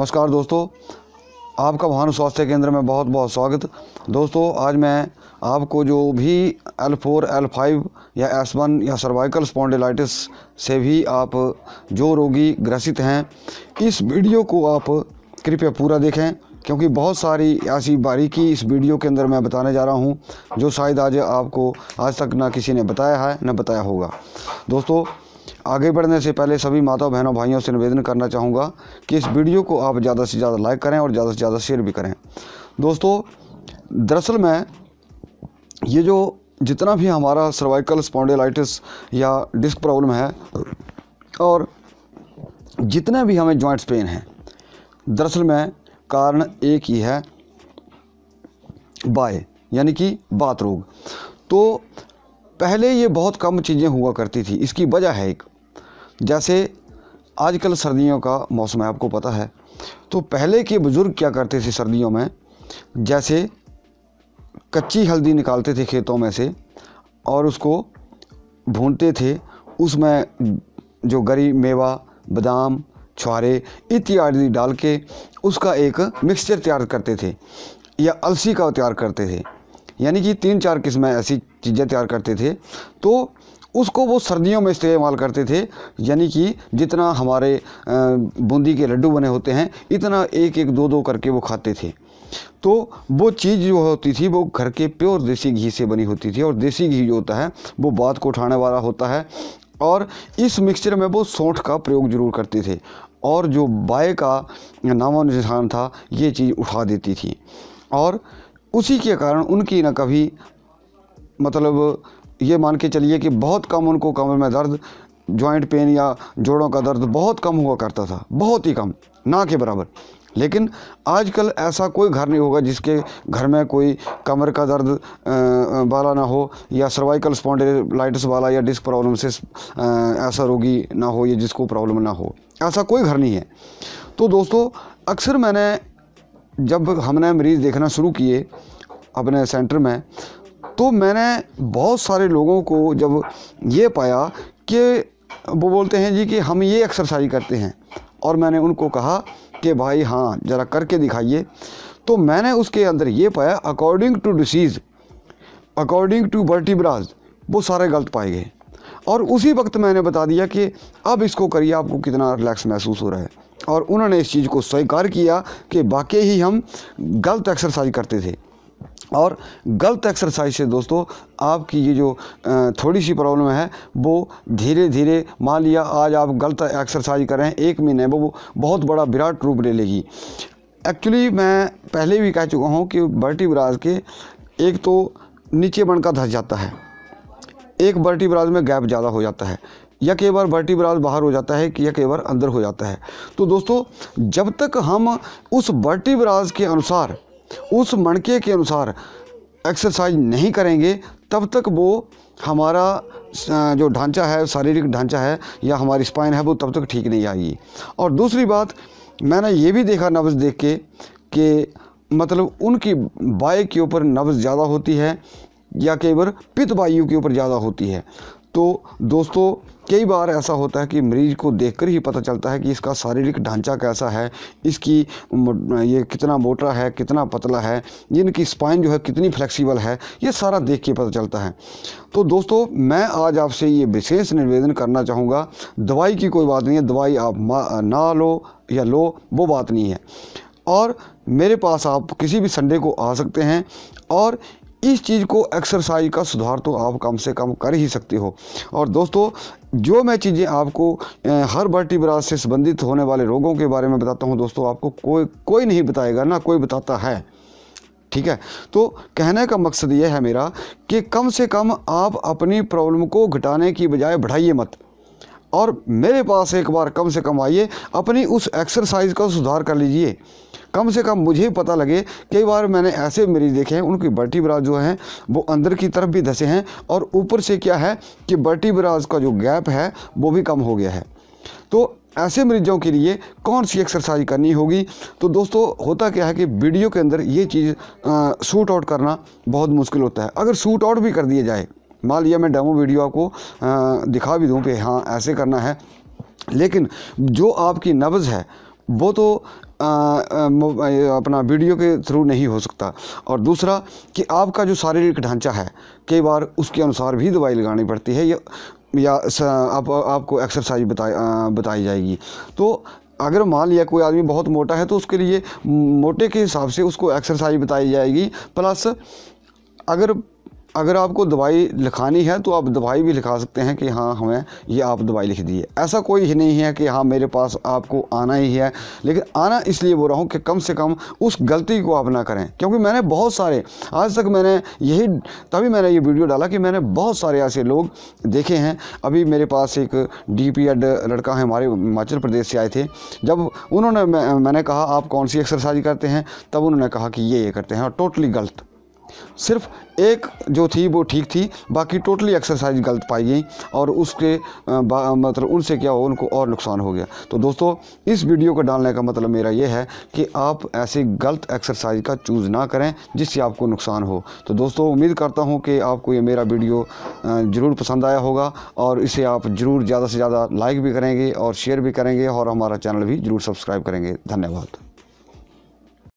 नमस्कार दोस्तों, आपका भानु स्वास्थ्य केंद्र में बहुत बहुत स्वागत। दोस्तों, आज मैं आपको जो भी L4, L5 या S1 या सर्वाइकल स्पोंडेलाइटिस से भी आप जो रोगी ग्रसित हैं, इस वीडियो को आप कृपया पूरा देखें, क्योंकि बहुत सारी ऐसी बारीकी इस वीडियो के अंदर मैं बताने जा रहा हूं जो शायद आज तक ना किसी ने बताया है ना बताया होगा। दोस्तों, आगे बढ़ने से पहले सभी माताओं बहनों भाइयों से निवेदन करना चाहूँगा कि इस वीडियो को आप ज़्यादा से ज़्यादा लाइक करें और ज़्यादा से ज़्यादा शेयर भी करें। दोस्तों, दरअसल मैं ये जो जितना भी हमारा सर्वाइकल स्पोंडेलाइटिस या डिस्क प्रॉब्लम है और जितने भी हमें जॉइंट्स पेन हैं, दरअसल में कारण एक ही है, बाय यानी कि बात रोग। तो पहले ये बहुत कम चीज़ें हुआ करती थी। इसकी वजह है एक, जैसे आजकल सर्दियों का मौसम है, आपको पता है। तो पहले के बुज़ुर्ग क्या करते थे सर्दियों में, जैसे कच्ची हल्दी निकालते थे खेतों में से और उसको भूनते थे, उसमें जो गरी मेवा बादाम छुहारे इत्यादि डाल के उसका एक मिक्सचर तैयार करते थे, या अलसी का तैयार करते थे, यानी कि 3-4 किस्में ऐसी चीज़ें तैयार करते थे। तो उसको वो सर्दियों में इस्तेमाल करते थे, यानी कि जितना हमारे बूंदी के लड्डू बने होते हैं इतना एक 2-2 करके वो खाते थे। तो वो चीज़ जो होती थी वो घर के प्योर देसी घी से बनी होती थी, और देसी घी जो होता है वो बात को उठाने वाला होता है, और इस मिक्सचर में वो सौंठ का प्रयोग ज़रूर करते थे, और जो बाय का नामो निशान था ये चीज़ उठा देती थी। और उसी के कारण उनकी ना कभी, मतलब ये मान के चलिए कि बहुत कम उनको कमर में दर्द, जॉइंट पेन या जोड़ों का दर्द बहुत कम हुआ करता था, बहुत ही कम, ना के बराबर। लेकिन आजकल ऐसा कोई घर नहीं होगा जिसके घर में कोई कमर का दर्द वाला ना हो, या सर्वाइकल स्पोंडेलाइटिस वाला या डिस्क प्रॉब्लम से ऐसा रोगी ना हो, या जिसको प्रॉब्लम ना हो, ऐसा कोई घर नहीं है। तो दोस्तों, अक्सर मैंने, जब हमने मरीज़ देखना शुरू किए अपने सेंटर में, तो मैंने बहुत सारे लोगों को जब ये पाया कि वो बोलते हैं जी कि हम ये एक्सरसाइज करते हैं, और मैंने उनको कहा कि भाई हाँ ज़रा करके दिखाइए। तो मैंने उसके अंदर ये पाया, according to disease, according to vertebrae, वो सारे गलत पाए गए। और उसी वक्त मैंने बता दिया कि अब इसको करिए, आपको कितना रिलैक्स महसूस हो रहा है। और उन्होंने इस चीज़ को स्वीकार किया कि वाकई ही हम गलत एक्सरसाइज करते थे, और गलत एक्सरसाइज से दोस्तों आपकी ये जो थोड़ी सी प्रॉब्लम है वो धीरे धीरे, मान लिया आज आप गलत एक्सरसाइज कर रहे हैं, एक महीने वो बहुत बड़ा विराट रूप ले लेगी। एक्चुअली मैं पहले भी कह चुका हूँ कि वर्टिब्राज के एक तो नीचे बनकर धंस जाता है, एक वर्टिब्राज में गैप ज़्यादा हो जाता है, या कई बार वर्टिब्राज बाहर हो जाता है, या कई बार अंदर हो जाता है। तो दोस्तों, जब तक हम उस वर्टिब्राज के अनुसार, उस मणके के अनुसार एक्सरसाइज नहीं करेंगे, तब तक वो हमारा जो ढांचा है, शारीरिक ढांचा है, या हमारी स्पाइन है, वो तब तक ठीक नहीं आएगी। और दूसरी बात, मैंने ये भी देखा नब्ज़ देख के कि मतलब उनकी बाय के ऊपर नब्ज़ ज़्यादा होती है, या कई बार पित्त वायु के ऊपर ज़्यादा होती है। तो दोस्तों, कई बार ऐसा होता है कि मरीज़ को देखकर ही पता चलता है कि इसका शारीरिक ढांचा कैसा है, इसकी ये कितना मोटा है, कितना पतला है, इनकी स्पाइन जो है कितनी फ्लेक्सिबल है, ये सारा देख के पता चलता है। तो दोस्तों, मैं आज आपसे ये विशेष निवेदन करना चाहूँगा, दवाई की कोई बात नहीं है, दवाई आप ना लो या लो वो बात नहीं है, और मेरे पास आप किसी भी संडे को आ सकते हैं, और इस चीज़ को, एक्सरसाइज का सुधार तो आप कम से कम कर ही सकते हो। और दोस्तों, जो मैं चीज़ें आपको हर वर्टिब्रा से संबंधित होने वाले रोगों के बारे में बताता हूं, दोस्तों आपको कोई नहीं बताएगा, ना कोई बताता है, ठीक है। तो कहने का मकसद ये है मेरा कि कम से कम आप अपनी प्रॉब्लम को घटाने की बजाय बढ़ाइए मत, और मेरे पास एक बार कम से कम आइए, अपनी उस एक्सरसाइज का सुधार कर लीजिए। कम से कम मुझे पता लगे, कई बार मैंने ऐसे मरीज़ देखे हैं उनकी वर्टिब्राज जो हैं वो अंदर की तरफ भी धंसे हैं, और ऊपर से क्या है कि वर्टिब्राज का जो गैप है वो भी कम हो गया है। तो ऐसे मरीजों के लिए कौन सी एक्सरसाइज करनी होगी? तो दोस्तों, होता क्या है कि वीडियो के अंदर ये चीज़ शूट आउट करना बहुत मुश्किल होता है। अगर शूट आउट भी कर दिया जाए, मान लिया मैं डेमो वीडियो आपको दिखा भी दूँ कि हाँ ऐसे करना है, लेकिन जो आपकी नब्ज़ है वो तो अपना वीडियो के थ्रू नहीं हो सकता। और दूसरा कि आपका जो शारीरिक ढांचा है कई बार उसके अनुसार भी दवाई लगानी पड़ती है या आपको एक्सरसाइज बताई जाएगी। तो अगर मान लिया कोई आदमी बहुत मोटा है तो उसके लिए मोटे के हिसाब से उसको एक्सरसाइज बताई जाएगी। प्लस अगर आपको दवाई लिखानी है तो आप दवाई भी लिखा सकते हैं कि हाँ हमें ये आप दवाई लिख दी है। ऐसा कोई ही नहीं है कि हाँ मेरे पास आपको आना ही है, लेकिन आना इसलिए बोल रहा हूँ कि कम से कम उस गलती को आप ना करें। क्योंकि मैंने बहुत सारे आज तक तभी मैंने ये वीडियो डाला कि मैंने बहुत सारे ऐसे लोग देखे हैं। अभी मेरे पास एक DP एड लड़का है, हमारे हिमाचल प्रदेश से आए थे। जब उन्होंने मैंने कहा आप कौन सी एक्सरसाइज करते हैं, तब उन्होंने कहा कि ये करते हैं, और टोटली गलत। सिर्फ एक जो थी वो ठीक थी, बाकी टोटली एक्सरसाइज गलत पाई गई और उसके मतलब उनसे क्या हो, उनको और नुकसान हो गया। तो दोस्तों इस वीडियो को डालने का मतलब मेरा ये है कि आप ऐसे गलत एक्सरसाइज का चूज़ ना करें जिससे आपको नुकसान हो। तो दोस्तों उम्मीद करता हूँ कि आपको ये मेरा वीडियो ज़रूर पसंद आया होगा और इसे आप ज़रूर ज़्यादा से ज़्यादा लाइक भी करेंगे और शेयर भी करेंगे और हमारा चैनल भी ज़रूर सब्सक्राइब करेंगे। धन्यवाद।